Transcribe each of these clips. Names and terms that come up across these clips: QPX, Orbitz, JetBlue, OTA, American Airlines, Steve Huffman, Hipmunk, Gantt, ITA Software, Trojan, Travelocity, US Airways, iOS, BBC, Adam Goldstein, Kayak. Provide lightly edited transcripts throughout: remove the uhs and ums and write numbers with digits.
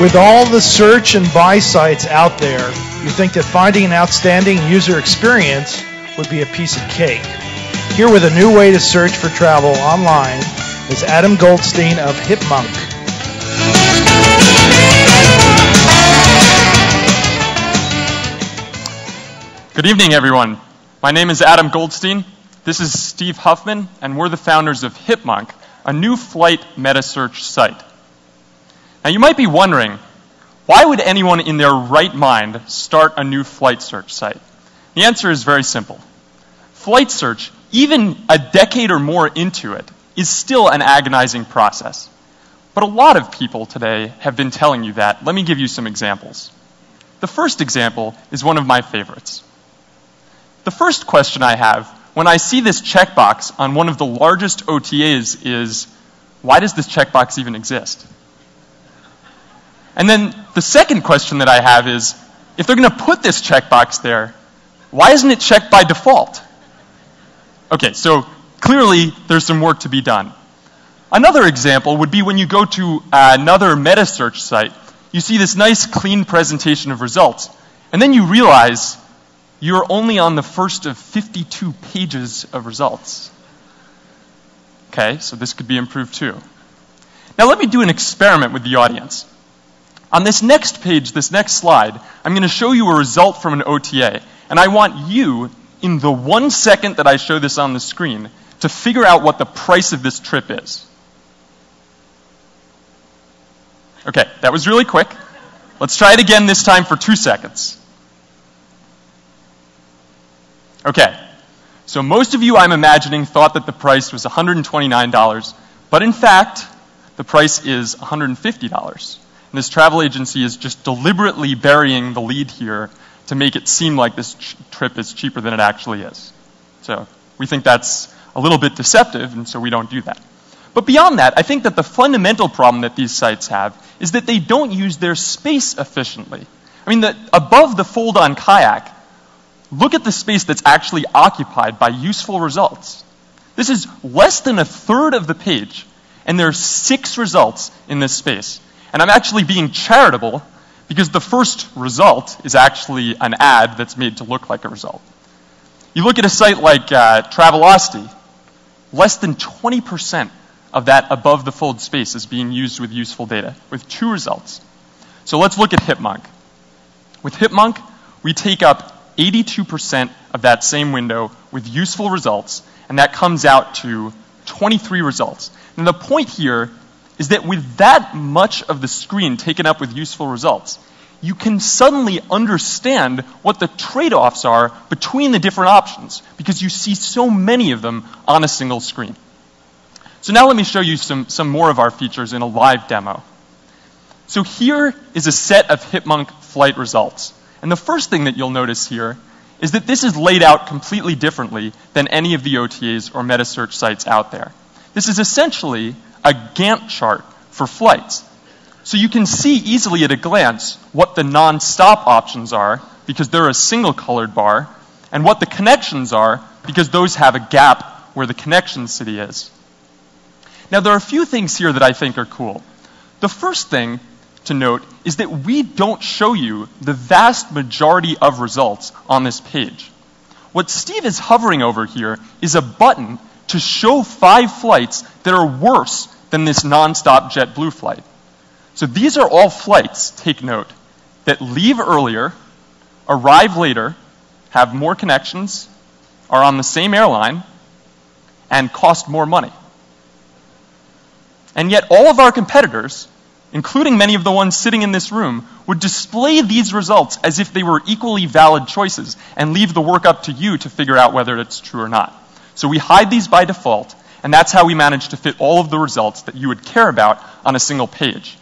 With all the search and buy sites out there, you think that finding an outstanding user experience would be a piece of cake. Here with a new way to search for travel online is Adam Goldstein of Hipmunk. Good evening, everyone. My name is Adam Goldstein. This is Steve Huffman, and we're the founders of Hipmunk, a new flight meta-search site. Now, you might be wondering, why would anyone in their right mind start a new flight search site? The answer is very simple. Flight search, even a decade or more into it, is still an agonizing process. But a lot of people today have been telling you that. Let me give you some examples. The first example is one of my favorites. The first question I have when I see this checkbox on one of the largest OTAs is, why does this checkbox even exist? And then the second question that I have is, if they're going to put this checkbox there, why isn't it checked by default? Okay, so clearly there's some work to be done. Another example would be when you go to another meta-search site, you see this nice clean presentation of results, and then you realize you're only on the first of 52 pages of results. Okay, so this could be improved too. Now let me do an experiment with the audience. On this next page, this next slide, I'm going to show you a result from an OTA, and I want you, in the 1 second that I show this on the screen, to figure out what the price of this trip is. Okay, that was really quick. Let's try it again this time for 2 seconds. Okay, so most of you, I'm imagining, thought that the price was $129, but in fact, the price is $150. And this travel agency is just deliberately burying the lead here to make it seem like this trip is cheaper than it actually is. So we think that's a little bit deceptive, and so we don't do that. But beyond that, I think that the fundamental problem that these sites have is that they don't use their space efficiently. I mean, above the fold on Kayak, look at the space that's actually occupied by useful results. This is less than a third of the page, and there are 6 results in this space. And I'm actually being charitable because the first result is actually an ad that's made to look like a result. You look at a site like Travelocity, less than 20% of that above-the-fold space is being used with useful data, with 2 results. So let's look at Hipmunk. With Hipmunk, we take up 82% of that same window with useful results, and that comes out to 23 results. And the point here is that with that much of the screen taken up with useful results, you can suddenly understand what the trade-offs are between the different options, because you see so many of them on a single screen. So now let me show you some more of our features in a live demo. So here is a set of Hipmunk flight results. And the first thing that you'll notice here is that this is laid out completely differently than any of the OTAs or meta-search sites out there. This is essentially a Gantt chart for flights. So you can see easily at a glance what the non-stop options are, because they're a single colored bar, and what the connections are, because those have a gap where the connection city is. Now, there are a few things here that I think are cool. The first thing to note is that we don't show you the vast majority of results on this page. What Steve is hovering over here is a button to show 5 flights that are worse than this nonstop JetBlue flight. So these are all flights, take note, that leave earlier, arrive later, have more connections, are on the same airline, and cost more money. And yet all of our competitors, including many of the ones sitting in this room, would display these results as if they were equally valid choices and leave the work up to you to figure out whether it's true or not. So we hide these by default, and that's how we manage to fit all of the results that you would care about on a single page.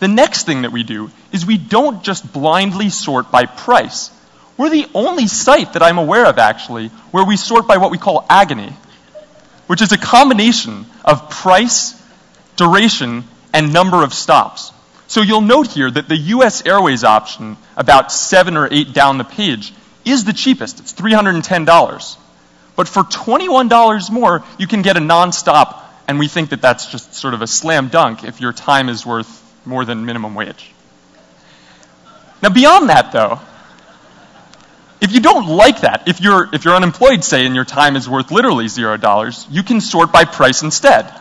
The next thing that we do is we don't just blindly sort by price. We're the only site that I'm aware of, actually, where we sort by what we call agony, which is a combination of price, duration, and number of stops. So you'll note here that the US Airways option, about 7 or 8 down the page, is the cheapest. It's $310. But for $21 more, you can get a nonstop, and we think that that's just sort of a slam dunk if your time is worth more than minimum wage. Now beyond that though, if you don't like that, if you're unemployed, say, and your time is worth literally $0, you can sort by price instead.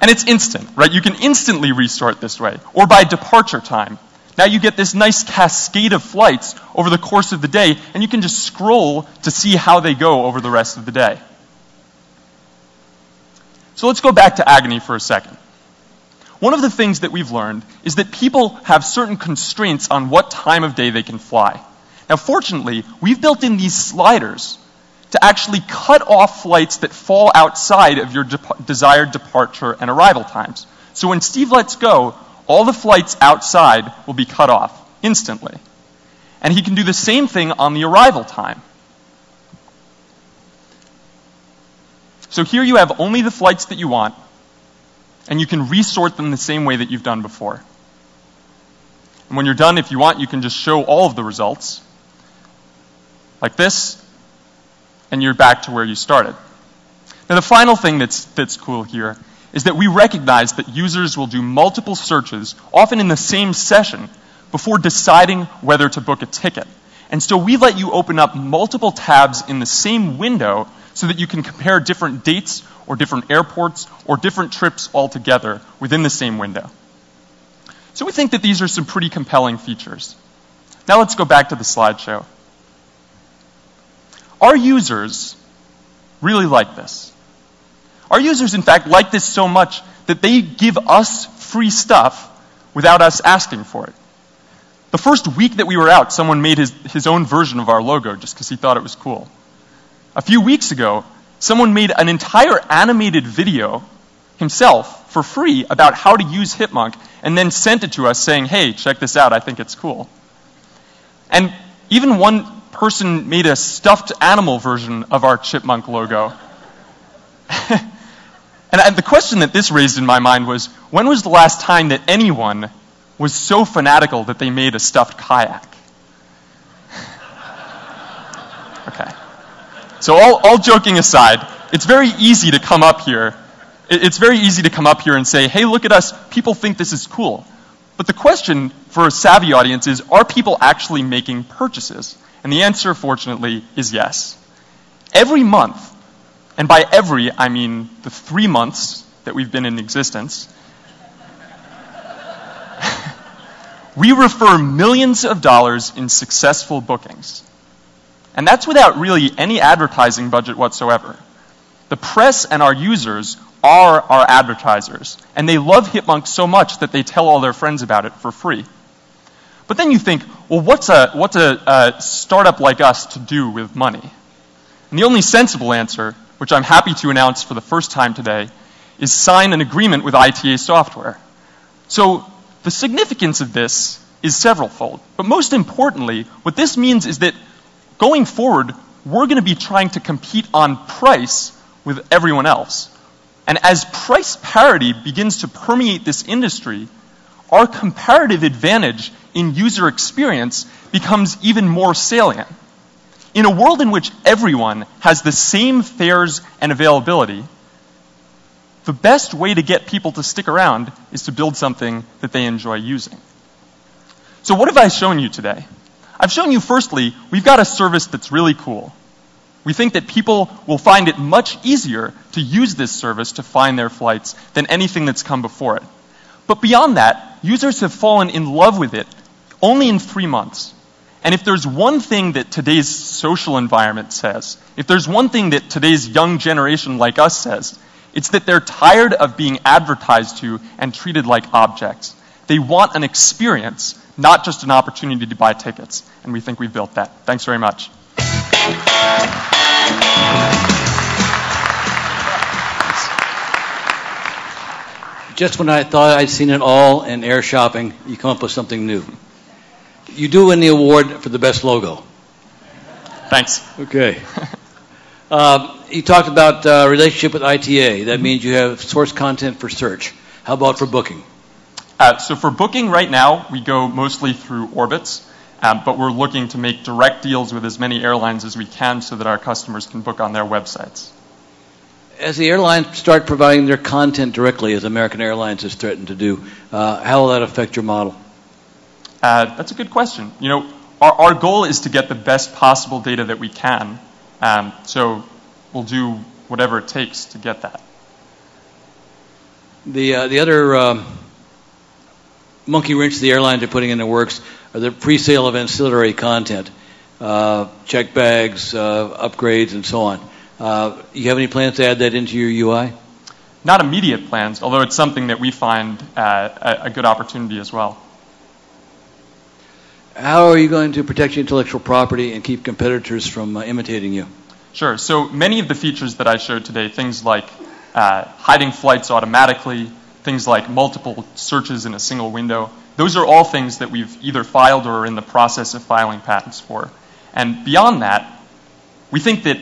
And it's instant, right? You can instantly resort this way, or by departure time. Now you get this nice cascade of flights over the course of the day, and you can just scroll to see how they go over the rest of the day. So let's go back to agony for a second. One of the things that we've learned is that people have certain constraints on what time of day they can fly. Now fortunately, we've built in these sliders to actually cut off flights that fall outside of your desired departure and arrival times. So when Steve lets go, all the flights outside will be cut off instantly. And he can do the same thing on the arrival time. So here you have only the flights that you want, and you can resort them the same way that you've done before. And when you're done, if you want, you can just show all of the results, like this, and you're back to where you started. Now the final thing that's cool here is that we recognize that users will do multiple searches, often in the same session, before deciding whether to book a ticket. And so we let you open up multiple tabs in the same window so that you can compare different dates or different airports or different trips all together within the same window. So we think that these are some pretty compelling features. Now let's go back to the slideshow. Our users really like this. Our users, in fact, like this so much that they give us free stuff without us asking for it. The first week that we were out, someone made his own version of our logo just because he thought it was cool. A few weeks ago, someone made an entire animated video himself for free about how to use Hipmunk and then sent it to us saying, hey, check this out, I think it's cool. And even one person made a stuffed animal version of our chipmunk logo. And the question that this raised in my mind was, when was the last time that anyone was so fanatical that they made a stuffed kayak? Okay. So all joking aside, it's very easy to come up here. It's very easy to come up here and say, hey, look at us, people think this is cool. But the question for a savvy audience is, are people actually making purchases? And the answer, fortunately, is yes. Every month, and by every, I mean the 3 months that we've been in existence, we refer millions of dollars in successful bookings. And that's without really any advertising budget whatsoever. The press and our users are our advertisers, and they love Hipmunk so much that they tell all their friends about it for free. But then you think, well, what's a startup like us to do with money? And the only sensible answer, which I'm happy to announce for the first time today, is sign an agreement with ITA Software. So the significance of this is severalfold. But most importantly, what this means is that going forward, we're going to be trying to compete on price with everyone else. And as price parity begins to permeate this industry, our comparative advantage in user experience becomes even more salient. In a world in which everyone has the same fares and availability, the best way to get people to stick around is to build something that they enjoy using. So what have I shown you today? I've shown you, firstly, we've got a service that's really cool. We think that people will find it much easier to use this service to find their flights than anything that's come before it. But beyond that, users have fallen in love with it only in 3 months. And if there's one thing that today's social environment says, if there's one thing that today's young generation like us says, it's that they're tired of being advertised to and treated like objects. They want an experience, not just an opportunity to buy tickets. And we think we've built that. Thanks very much. Just when I thought I'd seen it all in air shopping, you come up with something new. You do win the award for the best logo. Thanks. Okay. You talked about relationship with ITA. That means you have source content for search. How about for booking? So for booking right now, we go mostly through Orbitz, but we're looking to make direct deals with as many airlines as we can so that our customers can book on their websites. as the airlines start providing their content directly, as American Airlines has threatened to do, how will that affect your model? That's a good question. You know, our goal is to get the best possible data that we can. So we'll do whatever it takes to get that. The other monkey wrench the airlines are putting into works are the pre-sale of ancillary content, check bags, upgrades, and so on. You have any plans to add that into your UI? Not immediate plans, although it's something that we find a good opportunity as well. How are you going to protect your intellectual property and keep competitors from imitating you? Sure. So many of the features that I showed today, things like hiding flights automatically, things like multiple searches in a single window, those are all things that we've either filed or are in the process of filing patents for. And beyond that, we think that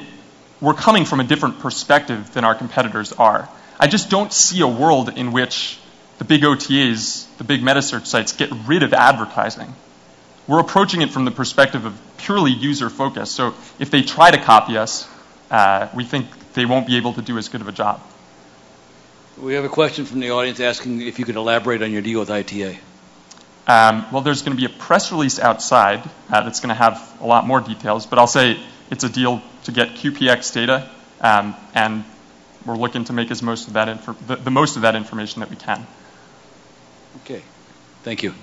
we're coming from a different perspective than our competitors are. I just don't see a world in which the big OTAs, the big metasearch sites, get rid of advertising. We're approaching it from the perspective of purely user focus. So if they try to copy us, we think they won't be able to do as good of a job. We have a question from the audience asking if you could elaborate on your deal with ITA. Well, there's going to be a press release outside that's going to have a lot more details. But I'll say it's a deal to get QPX data, and we're looking to make as most of that the most of that information that we can. Okay. Thank you.